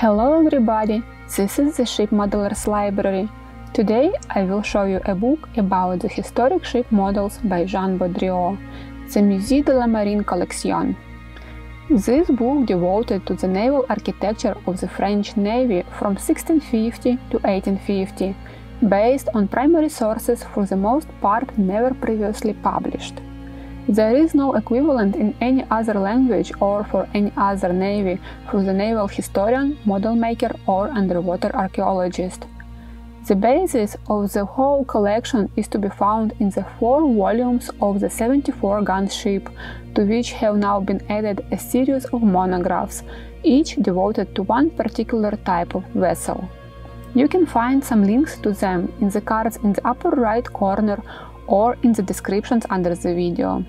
Hello everybody, this is the Ship Modelers Library. Today I will show you a book about the historic ship models by Jean Boudriot, the Musée de la Marine collection. This book devoted to the naval architecture of the French Navy from 1650 to 1850, based on primary sources for the most part never previously published. There is no equivalent in any other language or for any other navy for the naval historian, model maker or underwater archaeologist. The basis of the whole collection is to be found in the 4 volumes of the 74-gun ship, to which have now been added a series of monographs, each devoted to one particular type of vessel. You can find some links to them in the cards in the upper right corner or in the descriptions under the video.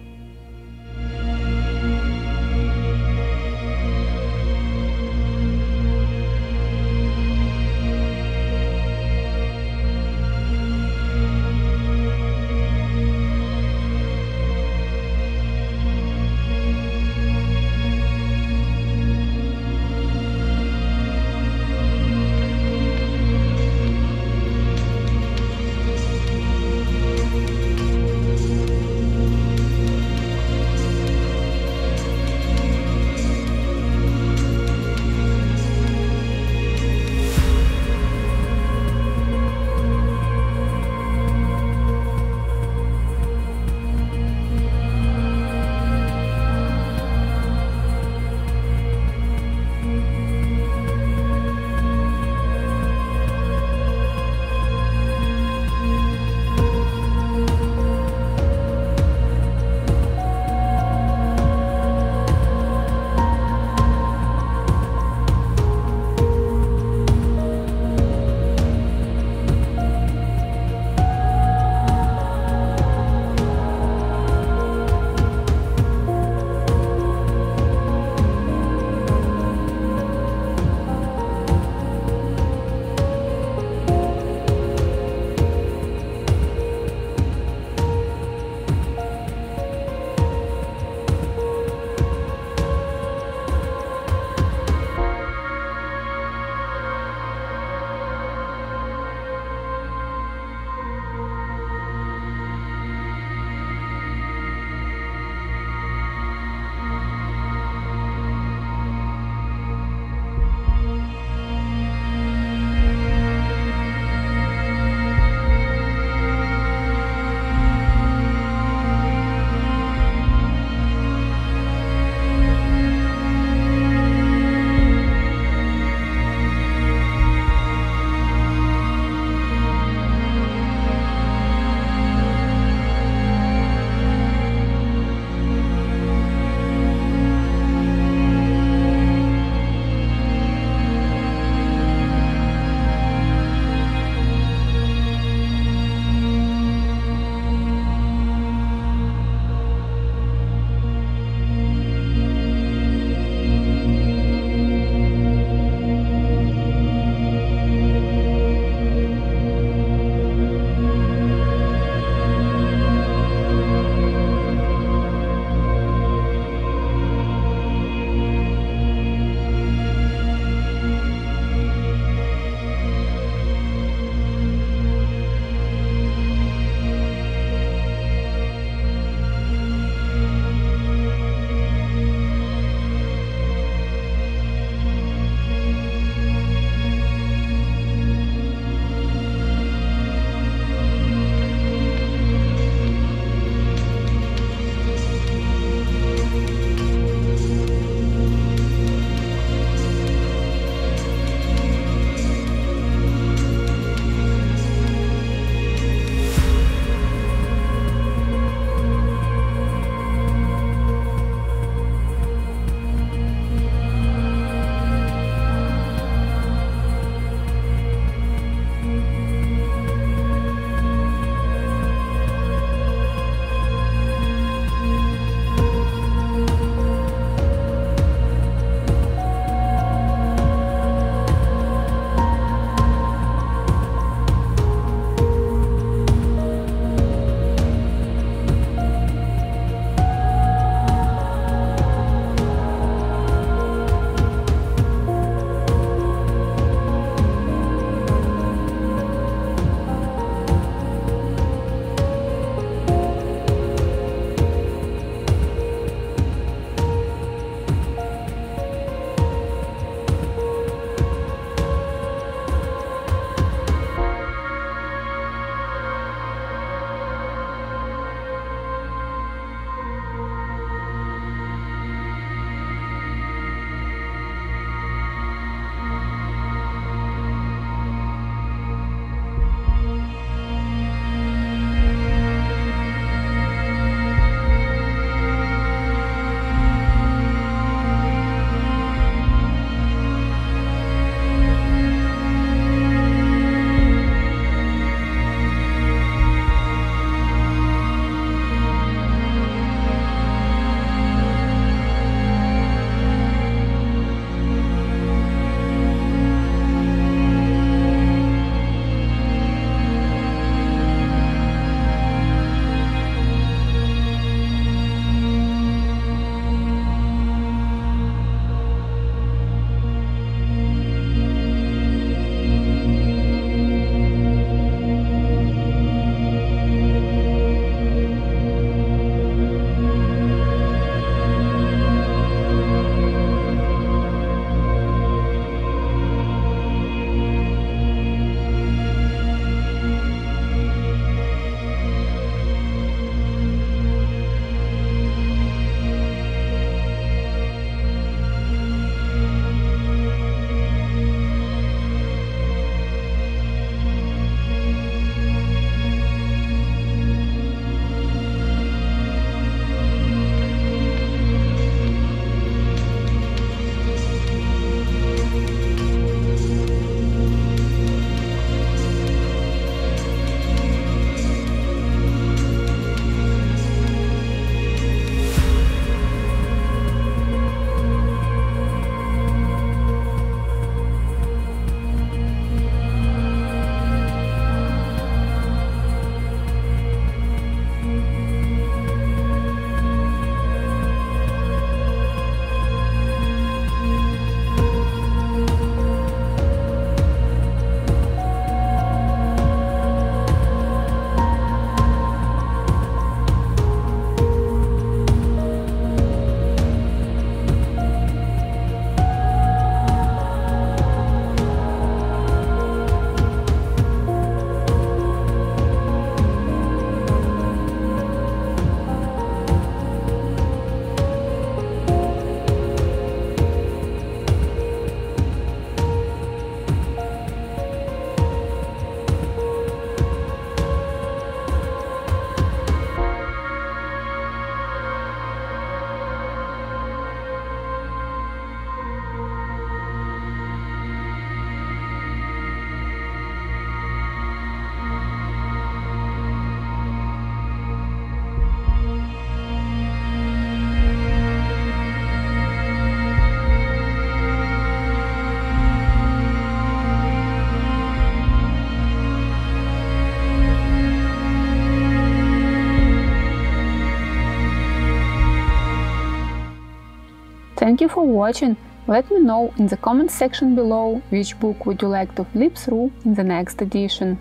Thank you for watching. Let me know in the comments section below which book would you like to flip through in the next edition.